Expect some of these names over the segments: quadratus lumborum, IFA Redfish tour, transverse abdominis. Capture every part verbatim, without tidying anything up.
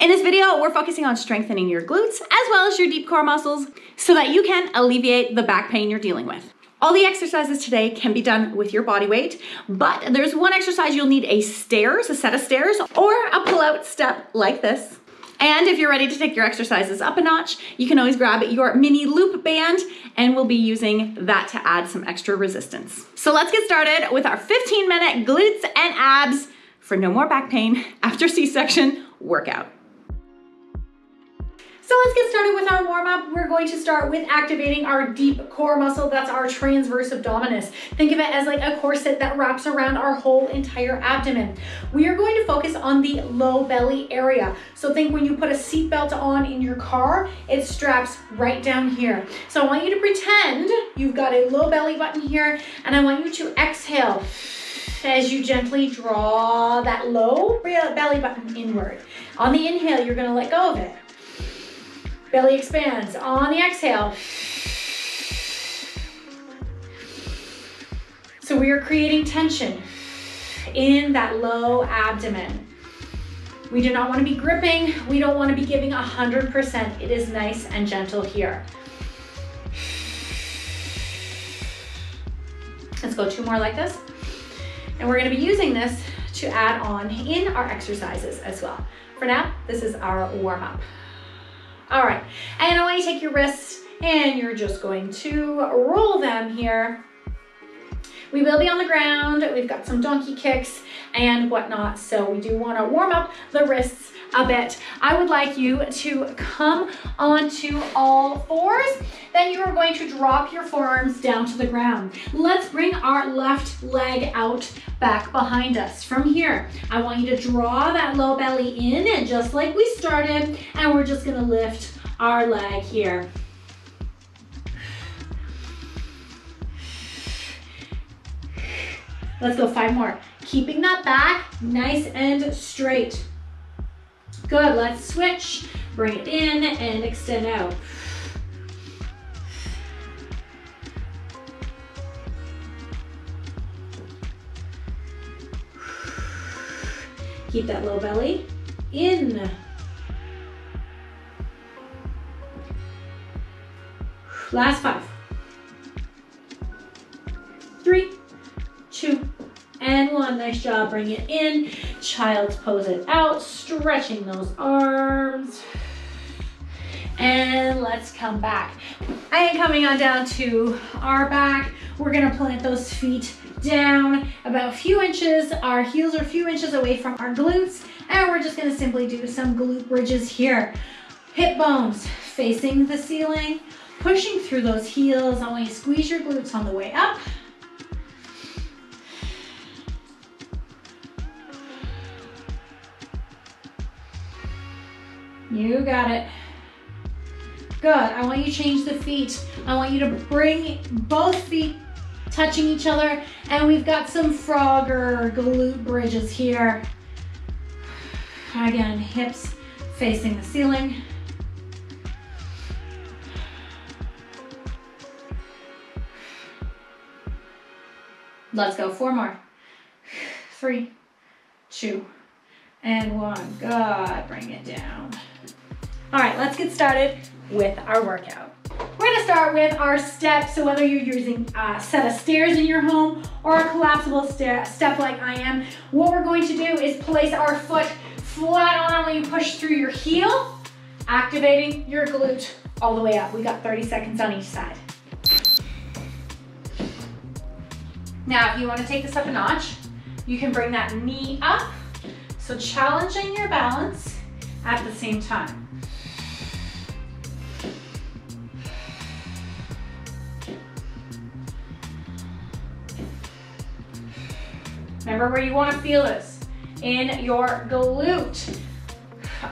In this video, we're focusing on strengthening your glutes as well as your deep core muscles so that you can alleviate the back pain you're dealing with. All the exercises today can be done with your body weight, but there's one exercise you'll need a stairs, a set of stairs, or a pull-out step like this. And if you're ready to take your exercises up a notch, you can always grab your mini loop band, and we'll be using that to add some extra resistance. So let's get started with our fifteen minute glutes and abs for no more back pain after C-section workout. So let's get started with our warm up. We're going to start with activating our deep core muscle. That's our transverse abdominis. Think of it as like a corset that wraps around our whole entire abdomen. We are going to focus on the low belly area. So think when you put a seatbelt on in your car, it straps right down here. So I want you to pretend you've got a low belly button here, and I want you to exhale as you gently draw that low belly button inward. On the inhale, you're gonna let go of it. Belly expands. On the exhale. So we are creating tension in that low abdomen. We do not want to be gripping. We don't want to be giving one hundred percent. It is nice and gentle here. Let's go two more like this. And we're going to be using this to add on in our exercises as well. For now, this is our warm up. All right, and I want you to take your wrists and you're just going to roll them here. We will be on the ground. We've got some donkey kicks and whatnot. So we do want to warm up the wrists a bit. I would like you to come onto all fours. Then you are going to drop your forearms down to the ground. Let's bring our left leg out back behind us. From here, I want you to draw that low belly in, and just like we started, and we're just gonna lift our leg here. Let's go five more. Keeping that back nice and straight. Good, let's switch. Bring it in and extend out. Keep that low belly in. Last five. Three, two, and one. Nice job. Bring it in. Child's pose it out, stretching those arms. And let's come back. I am coming on down to our back. We're gonna plant those feet down about a few inches. Our heels are a few inches away from our glutes. And we're just gonna simply do some glute bridges here. Hip bones facing the ceiling, pushing through those heels. I want you to squeeze your glutes on the way up. You got it. Good, I want you to change the feet. I want you to bring both feet touching each other, and we've got some frog or glute bridges here. Again, hips facing the ceiling. Let's go, four more. Three, two, and one. Good, bring it down. All right, let's get started with our workout. We're gonna start with our steps. So whether you're using a set of stairs in your home or a collapsible stair step like I am, what we're going to do is place our foot flat on when you push through your heel, activating your glute all the way up. We got thirty seconds on each side. Now, if you wanna take this up a notch, you can bring that knee up. So challenging your balance at the same time. Remember where you want to feel this, in your glute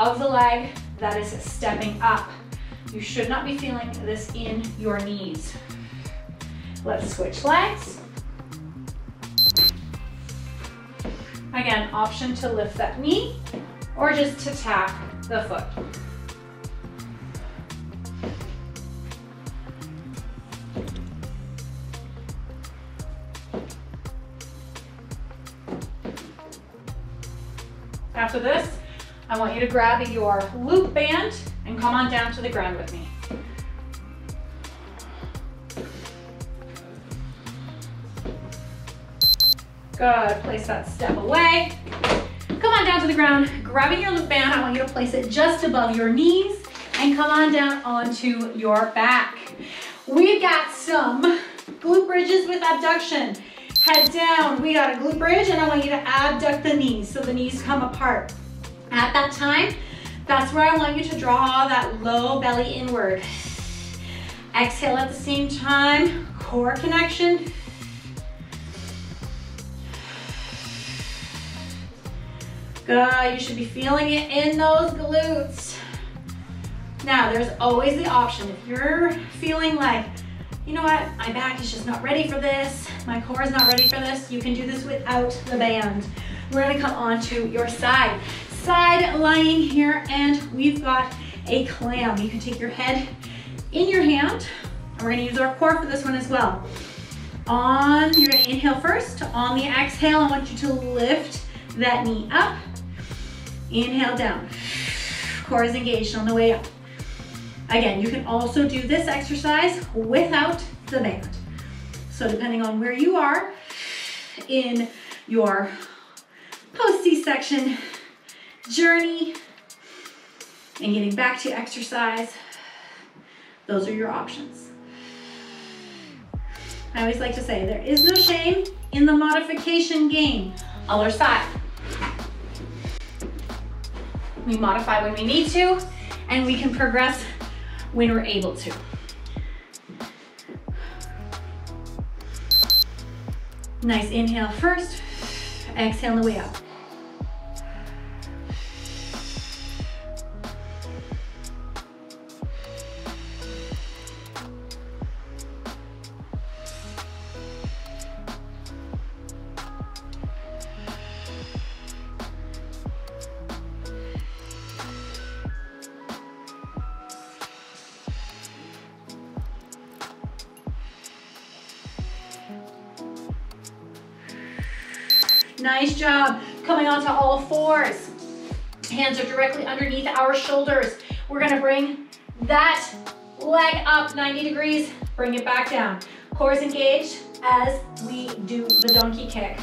of the leg that is stepping up. You should not be feeling this in your knees. Let's switch legs. Again, option to lift that knee or just to tap the foot. After this, I want you to grab your loop band and come on down to the ground with me. Good, place that step away. Come on down to the ground, grabbing your loop band. I want you to place it just above your knees and come on down onto your back. We've got some glute bridges with abduction. Head down, we got a glute bridge and I want you to abduct the knees so the knees come apart. At that time, that's where I want you to draw that low belly inward. Exhale at the same time, core connection. Good, you should be feeling it in those glutes. Now, there's always the option, if you're feeling like, you know what, my back is just not ready for this, my core is not ready for this, you can do this without the band. We're gonna come onto your side. Side lying here, and we've got a clam. You can take your head in your hand, and we're gonna use our core for this one as well. On, you're gonna inhale first. On the exhale, I want you to lift that knee up. Inhale down. Core is engaged on the way up. Again, you can also do this exercise without the band. So depending on where you are in your post-C-section journey and getting back to exercise, those are your options. I always like to say, there is no shame in the modification game. Other side. We modify when we need to, and we can progress when we're able to. Nice inhale first, exhale the way up. Nice job. Coming onto all fours. Hands are directly underneath our shoulders. We're gonna bring that leg up ninety degrees, bring it back down. Core is engaged as we do the donkey kick.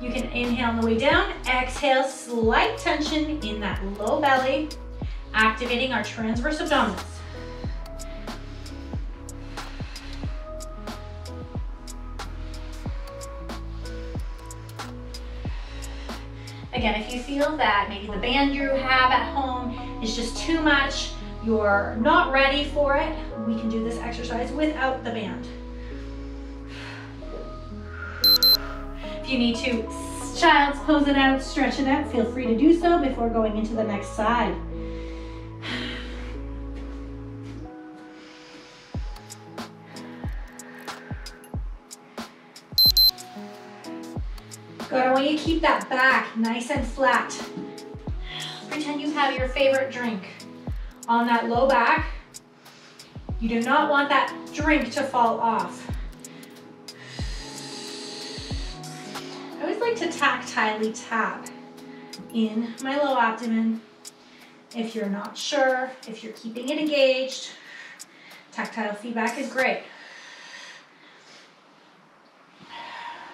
You can inhale on the way down, exhale, slight tension in that low belly, activating our transverse abdominis. Again, if you feel that maybe the band you have at home is just too much, you're not ready for it, we can do this exercise without the band. If you need to child's pose it out, stretch it out, feel free to do so before going into the next side. Good, I want you to keep that back nice and flat. Pretend you have your favorite drink on that low back. You do not want that drink to fall off. I always like to tactilely tap in my low abdomen. If you're not sure, if you're keeping it engaged, tactile feedback is great.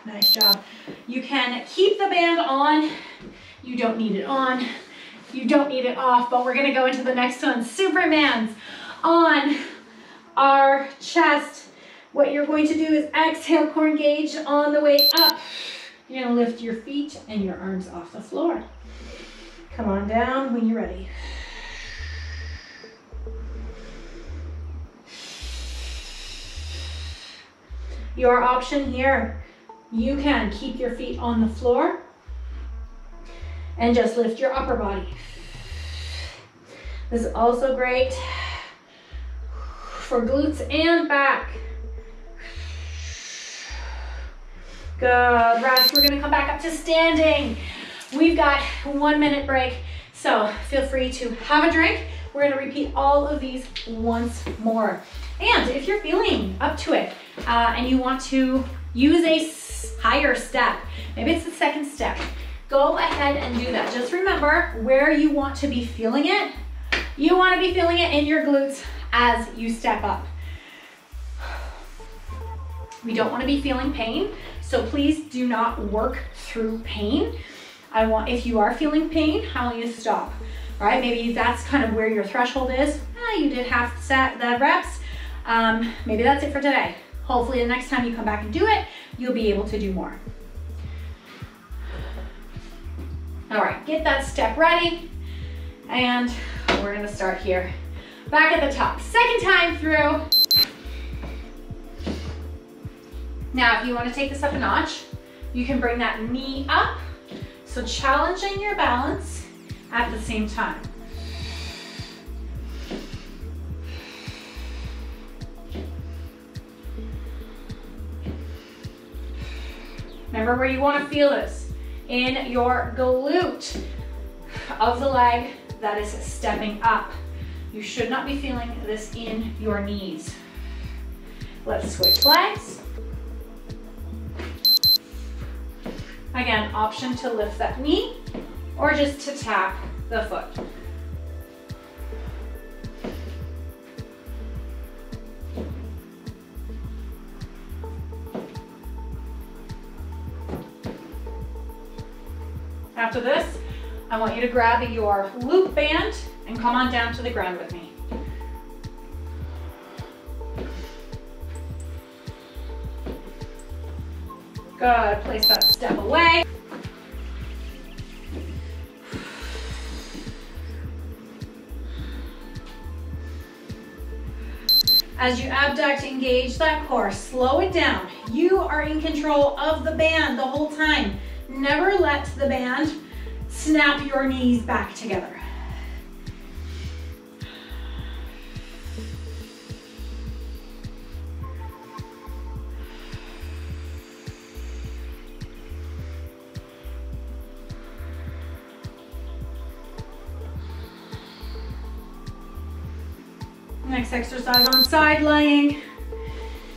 Nice job. You can keep the band on. You don't need it on. You don't need it off, but we're gonna go into the next one. Superman's on our chest. What you're going to do is exhale, core engage on the way up. You're gonna lift your feet and your arms off the floor. Come on down when you're ready. Your option here. You can keep your feet on the floor and just lift your upper body. This is also great for glutes and back. Good, rest. We're gonna come back up to standing. We've got one minute break, so feel free to have a drink. We're gonna repeat all of these once more. And if you're feeling up to it uh, and you want to use a higher step, maybe it's the second step, go ahead and do that. Just remember where you want to be feeling it. You want to be feeling it in your glutes as you step up. We don't want to be feeling pain, so please do not work through pain. I want, if you are feeling pain, I want you to stop. All right, maybe that's kind of where your threshold is. Ah, you did half the set, the reps. Um, maybe that's it for today. Hopefully the next time you come back and do it, you'll be able to do more. All right, get that step ready. And we're gonna start here. Back at the top, second time through. Now, if you wanna take this up a notch, you can bring that knee up. So challenging your balance at the same time. Remember where you wanna feel this, in your glute of the leg that is stepping up. You should not be feeling this in your knees. Let's switch legs. Again, option to lift that knee or just to tap the foot. After this, I want you to grab your loop band and come on down to the ground with me. Good, place that step away. As you abduct, engage that core, slow it down. You are in control of the band the whole time. Never let the band snap your knees back together. Next exercise on side lying,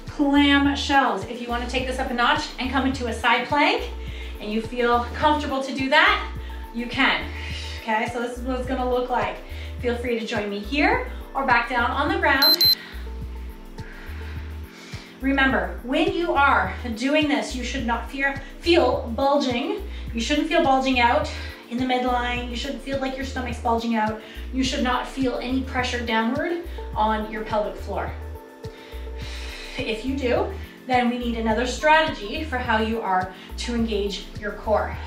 clam shells. If you want to take this up a notch and come into a side plank and you feel comfortable to do that, you can. Okay, so this is what it's going to look like. Feel free to join me here or back down on the ground. Remember, when you are doing this, you should not fear, feel bulging. You shouldn't feel bulging out in the midline. You shouldn't feel like your stomach's bulging out. You should not feel any pressure downward on your pelvic floor. If you do, then we need another strategy for how you are to engage your core.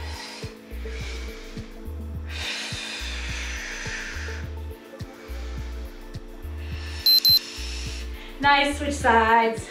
Nice, switch sides.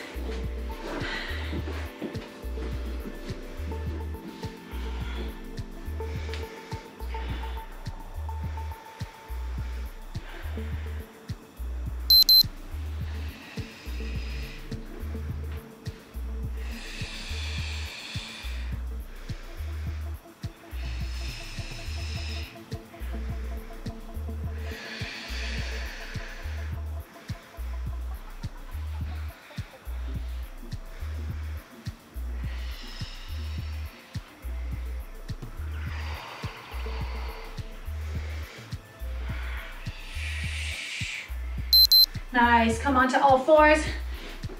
Nice, come on to all fours.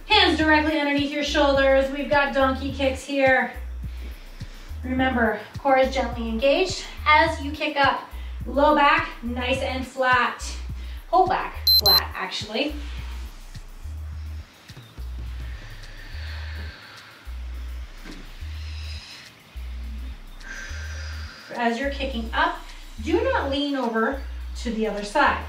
Hands directly underneath your shoulders. We've got donkey kicks here. Remember, core is gently engaged as you kick up. Low back, nice and flat. Whole back, flat actually. As you're kicking up, do not lean over to the other side.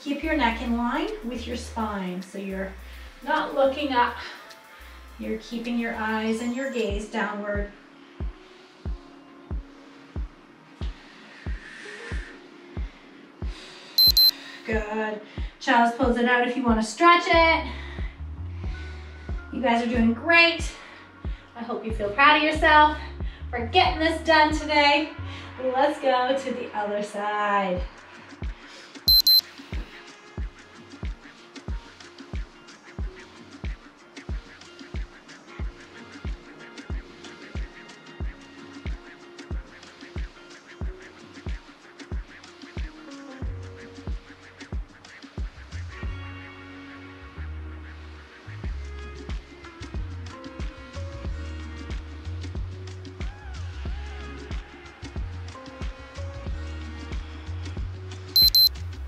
Keep your neck in line with your spine, so you're not looking up. You're keeping your eyes and your gaze downward. Good. Child's pose it out if you want to stretch it. You guys are doing great. I hope you feel proud of yourself for getting this done today. Let's go to the other side.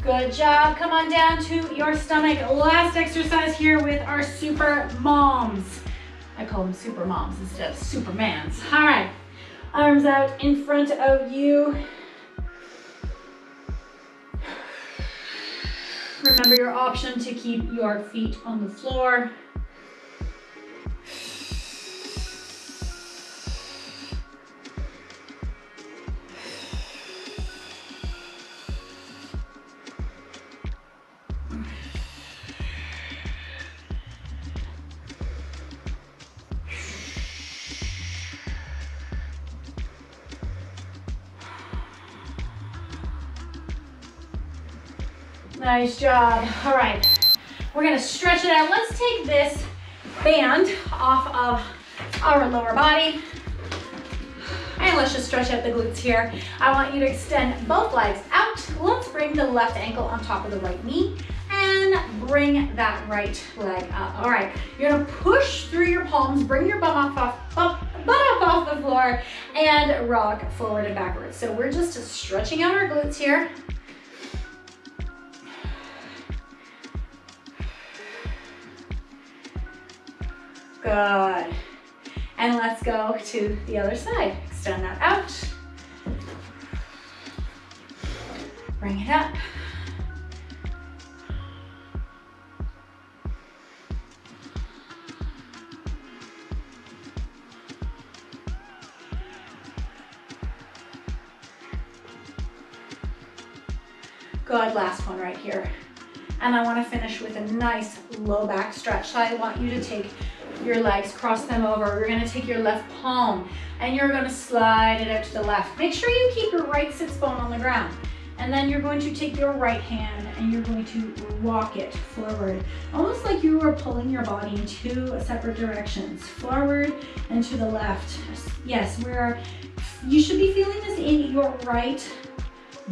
Good job. Come on down to your stomach. Last exercise here with our super moms. I call them super moms instead of supermans. All right. Arms out in front of you. Remember your option to keep your feet on the floor. Nice job. All right, we're gonna stretch it out. Let's take this band off of our lower body and let's just stretch out the glutes here. I want you to extend both legs out. Let's bring the left ankle on top of the right knee and bring that right leg up. All right, you're gonna push through your palms, bring your bum up off, up, butt up off the floor and rock forward and backwards. So we're just stretching out our glutes here. Good. And let's go to the other side. Extend that out. Bring it up. Good. Last one right here. And I want to finish with a nice low back stretch. So I want you to take your legs, cross them over. You're gonna take your left palm and you're gonna slide it out to the left. Make sure you keep your right sits bone on the ground. And then you're going to take your right hand and you're going to walk it forward. Almost like you were pulling your body in two separate directions, forward and to the left. Yes, we're, you should be feeling this in your right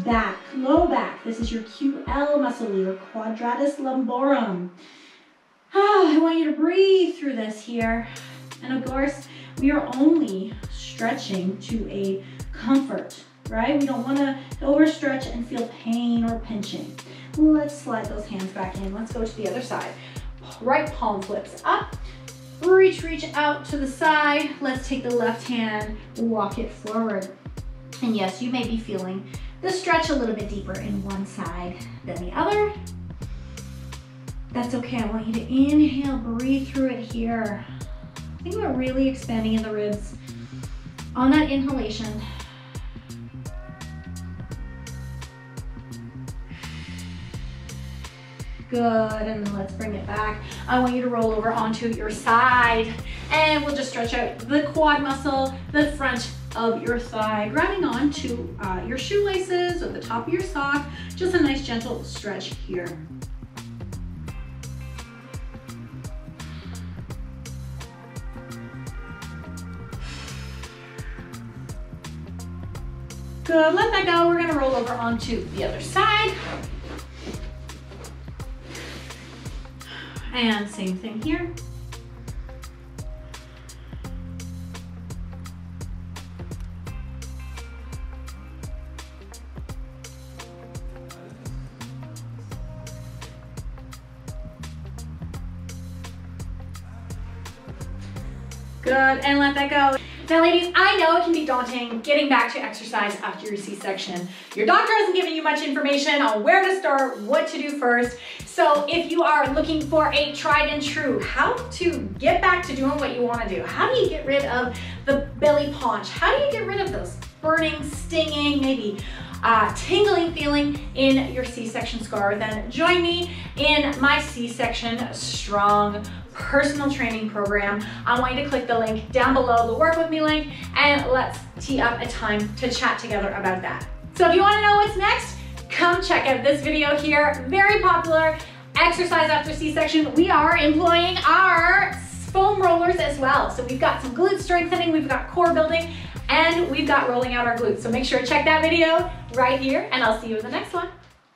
back, low back. This is your Q L muscle, your quadratus lumborum. I want you to breathe through this here. And of course, we are only stretching to a comfort, right? We don't want to overstretch and feel pain or pinching. Let's slide those hands back in. Let's go to the other side. Right palm flips up. Reach, reach out to the side. Let's take the left hand, walk it forward. And yes, you may be feeling the stretch a little bit deeper in one side than the other. That's okay, I want you to inhale, breathe through it here. I think we're really expanding in the ribs on that inhalation. Good, and let's bring it back. I want you to roll over onto your side and we'll just stretch out the quad muscle, the front of your thigh, grabbing onto uh, your shoelaces or the top of your sock. Just a nice gentle stretch here. Good, let that go. We're gonna roll over onto the other side. And same thing here. Good, and let that go. Now ladies, I know it can be daunting getting back to exercise after your C-section. Your doctor hasn't given you much information on where to start, what to do first. So if you are looking for a tried and true, how to get back to doing what you want to do, how do you get rid of the belly paunch? How do you get rid of those burning, stinging, maybe uh, tingling feeling in your C-section scar? Then join me in my C-section Strong personal training program. I want you to click the link down below, the Work With Me link, and let's tee up a time to chat together about that. So if you want to know what's next, come check out this video here. Very popular, exercise after C-section. We are employing our foam rollers as well. So we've got some glute strengthening, we've got core building, and we've got rolling out our glutes. So make sure to check that video right here, and I'll see you in the next one.